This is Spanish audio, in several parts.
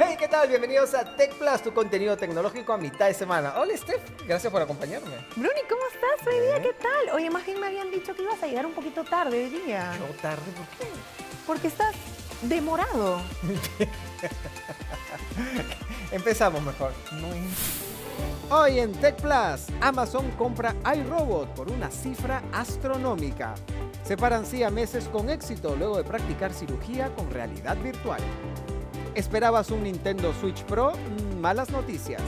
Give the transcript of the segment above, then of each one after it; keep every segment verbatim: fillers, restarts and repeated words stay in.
Hey, ¿qué tal? Bienvenidos a Tech Plus, tu contenido tecnológico a mitad de semana. Hola, Steph, gracias por acompañarme. Bruni, ¿cómo estás hoy día? ¿Qué tal? Oye, más bien me habían dicho que ibas a llegar un poquito tarde hoy día. ¿Yo tarde? ¿Por qué? Porque estás demorado. Empezamos mejor. No es... Hoy en Tech Plus, Amazon compra iRobot por una cifra astronómica. Separan siameses con éxito luego de practicar cirugía con realidad virtual. ¿Esperabas un Nintendo Switch Pro? Malas noticias.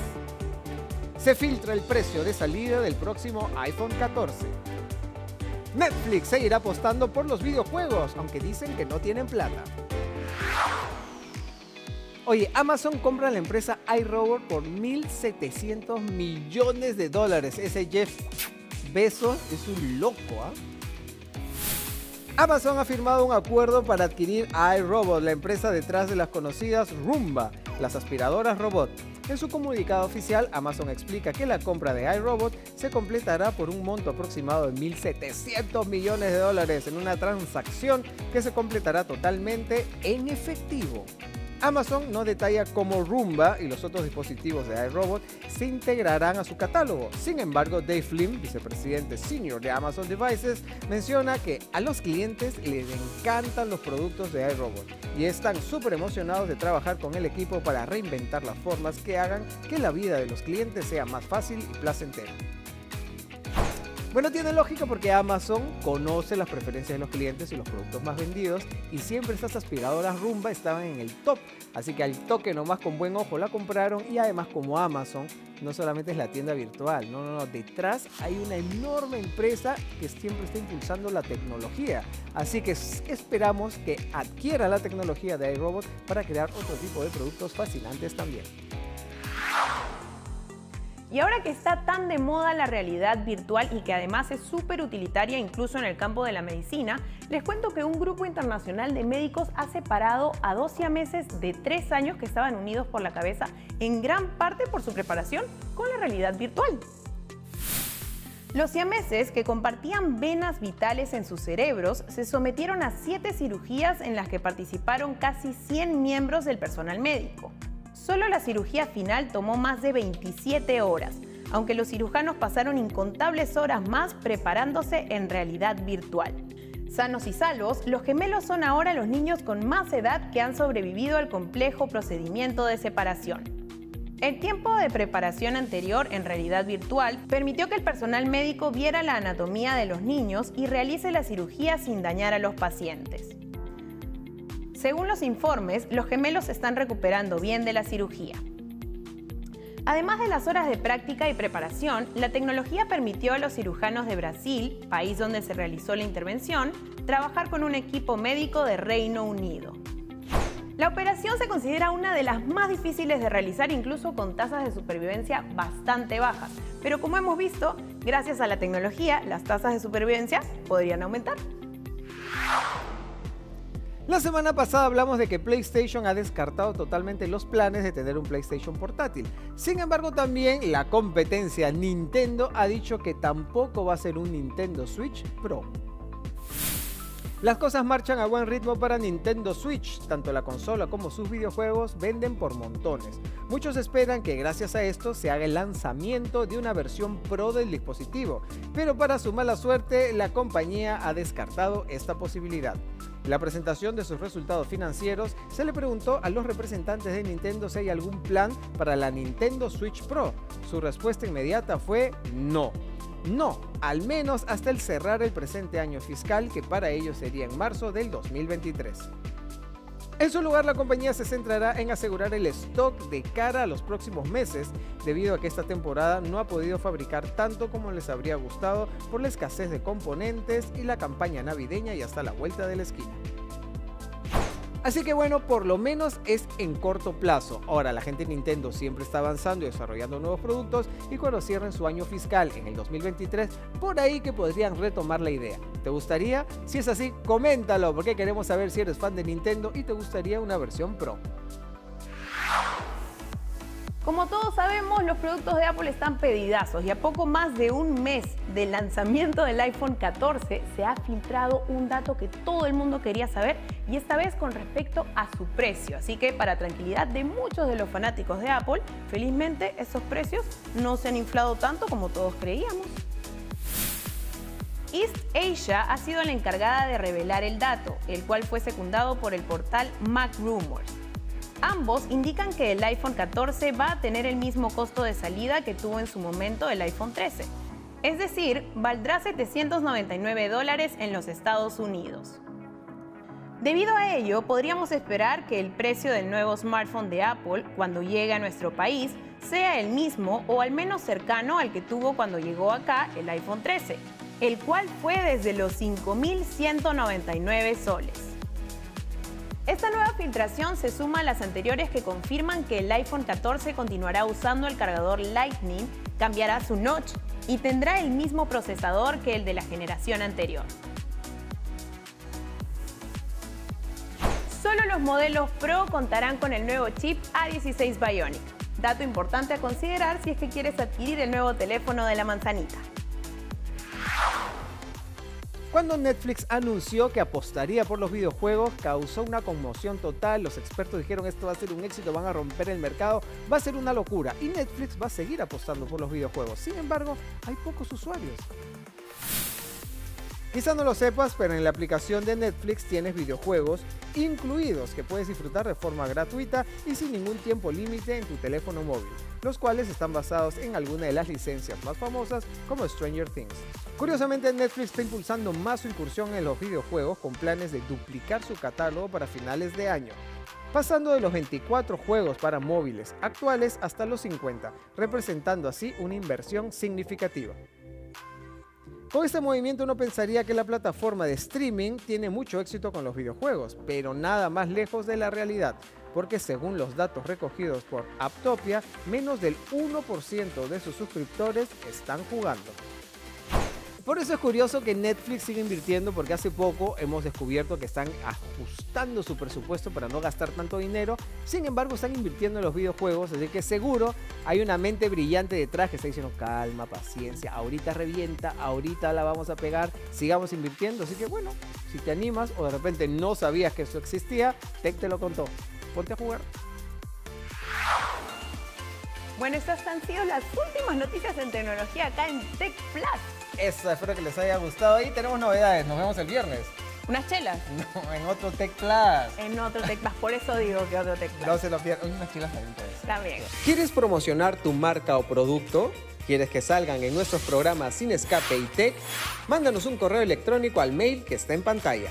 Se filtra el precio de salida del próximo iPhone catorce. Netflix seguirá apostando por los videojuegos, aunque dicen que no tienen plata. Oye, Amazon compra a la empresa iRobot por mil setecientos millones de dólares. Ese Jeff Bezos es un loco, ¿ah? ¿eh? Amazon ha firmado un acuerdo para adquirir a iRobot, la empresa detrás de las conocidas Roomba, las aspiradoras robot. En su comunicado oficial, Amazon explica que la compra de iRobot se completará por un monto aproximado de mil setecientos millones de dólares en una transacción que se completará totalmente en efectivo. Amazon no detalla cómo Roomba y los otros dispositivos de iRobot se integrarán a su catálogo. Sin embargo, Dave Flynn, vicepresidente senior de Amazon Devices, menciona que a los clientes les encantan los productos de iRobot y están súper emocionados de trabajar con el equipo para reinventar las formas que hagan que la vida de los clientes sea más fácil y placentera. Bueno, tiene lógica porque Amazon conoce las preferencias de los clientes y los productos más vendidos y siempre estas aspiradoras Roomba estaban en el top, así que al toque nomás con buen ojo la compraron. Y además, como Amazon no solamente es la tienda virtual, no, no, no, detrás hay una enorme empresa que siempre está impulsando la tecnología, así que esperamos que adquiera la tecnología de iRobot para crear otro tipo de productos fascinantes también. Y ahora que está tan de moda la realidad virtual y que además es súper utilitaria incluso en el campo de la medicina, les cuento que un grupo internacional de médicos ha separado a dos siameses de tres años que estaban unidos por la cabeza, en gran parte por su preparación con la realidad virtual. Los siameses, que compartían venas vitales en sus cerebros, se sometieron a siete cirugías en las que participaron casi cien miembros del personal médico. Solo la cirugía final tomó más de veintisiete horas, aunque los cirujanos pasaron incontables horas más preparándose en realidad virtual. Sanos y salvos, los gemelos son ahora los niños con más edad que han sobrevivido al complejo procedimiento de separación. El tiempo de preparación anterior en realidad virtual permitió que el personal médico viera la anatomía de los niños y realice la cirugía sin dañar a los pacientes. Según los informes, los gemelos se están recuperando bien de la cirugía. Además de las horas de práctica y preparación, la tecnología permitió a los cirujanos de Brasil, país donde se realizó la intervención, trabajar con un equipo médico de Reino Unido. La operación se considera una de las más difíciles de realizar, incluso con tasas de supervivencia bastante bajas. Pero como hemos visto, gracias a la tecnología, las tasas de supervivencia podrían aumentar. La semana pasada hablamos de que PlayStation ha descartado totalmente los planes de tener un PlayStation portátil. Sin embargo, también la competencia Nintendo ha dicho que tampoco va a ser un Nintendo Switch Pro. Las cosas marchan a buen ritmo para Nintendo Switch. Tanto la consola como sus videojuegos venden por montones. Muchos esperan que gracias a esto se haga el lanzamiento de una versión Pro del dispositivo, pero para su mala suerte, la compañía ha descartado esta posibilidad. La presentación de sus resultados financieros se le preguntó a los representantes de Nintendo si hay algún plan para la Nintendo Switch Pro. Su respuesta inmediata fue no. No, al menos hasta el cerrar el presente año fiscal, que para ellos sería en marzo del dos mil veintitrés. En su lugar, la compañía se centrará en asegurar el stock de cara a los próximos meses, debido a que esta temporada no ha podido fabricar tanto como les habría gustado por la escasez de componentes y la campaña navideña y hasta la vuelta de la esquina. Así que bueno, por lo menos es en corto plazo. Ahora, la gente de Nintendo siempre está avanzando y desarrollando nuevos productos, y cuando cierren su año fiscal en el dos mil veintitrés, por ahí que podrían retomar la idea. ¿Te gustaría? Si es así, coméntalo, porque queremos saber si eres fan de Nintendo y te gustaría una versión Pro. Como todos sabemos, los productos de Apple están pedidazos y a poco más de un mes del lanzamiento del iPhone catorce se ha filtrado un dato que todo el mundo quería saber, y esta vez con respecto a su precio. Así que para tranquilidad de muchos de los fanáticos de Apple, felizmente esos precios no se han inflado tanto como todos creíamos. East Asia ha sido la encargada de revelar el dato, el cual fue secundado por el portal MacRumors. Ambos indican que el iPhone catorce va a tener el mismo costo de salida que tuvo en su momento el iPhone trece. Es decir, valdrá setecientos noventa y nueve dólares en los Estados Unidos. Debido a ello, podríamos esperar que el precio del nuevo smartphone de Apple, cuando llegue a nuestro país, sea el mismo o al menos cercano al que tuvo cuando llegó acá el iPhone trece, el cual fue desde los cinco mil ciento noventa y nueve soles. Esta nueva filtración se suma a las anteriores que confirman que el iPhone catorce continuará usando el cargador Lightning, cambiará su notch y tendrá el mismo procesador que el de la generación anterior. Solo los modelos Pro contarán con el nuevo chip A dieciséis Bionic, dato importante a considerar si es que quieres adquirir el nuevo teléfono de la manzanita. Cuando Netflix anunció que apostaría por los videojuegos, causó una conmoción total. Los expertos dijeron: esto va a ser un éxito, van a romper el mercado, va a ser una locura. Y Netflix va a seguir apostando por los videojuegos. Sin embargo, hay pocos usuarios. Quizá no lo sepas, pero en la aplicación de Netflix tienes videojuegos incluidos que puedes disfrutar de forma gratuita y sin ningún tiempo límite en tu teléfono móvil, los cuales están basados en alguna de las licencias más famosas como Stranger Things. Curiosamente, Netflix está impulsando más su incursión en los videojuegos con planes de duplicar su catálogo para finales de año, pasando de los veinticuatro juegos para móviles actuales hasta los cincuenta, representando así una inversión significativa. Con este movimiento uno pensaría que la plataforma de streaming tiene mucho éxito con los videojuegos, pero nada más lejos de la realidad, porque según los datos recogidos por Apptopia, menos del uno por ciento de sus suscriptores están jugando. Por eso es curioso que Netflix sigue invirtiendo, porque hace poco hemos descubierto que están ajustando su presupuesto para no gastar tanto dinero. Sin embargo, están invirtiendo en los videojuegos, así que seguro hay una mente brillante detrás que está diciendo: calma, paciencia, ahorita revienta, ahorita la vamos a pegar, sigamos invirtiendo. Así que bueno, si te animas o de repente no sabías que eso existía, Tech te lo contó, ponte a jugar. Bueno, estas han sido las últimas noticias en tecnología acá en Tech Plus. Eso, espero que les haya gustado y tenemos novedades. Nos vemos el viernes. ¿Unas chelas? No, en otro Tech Plus. En otro Tech Plus, por eso digo que otro Tech Plus. No se lo pierdan, unas chelas también interesan. También. ¿Quieres promocionar tu marca o producto? ¿Quieres que salgan en nuestros programas Sin Escape y Tech? Mándanos un correo electrónico al mail que está en pantalla.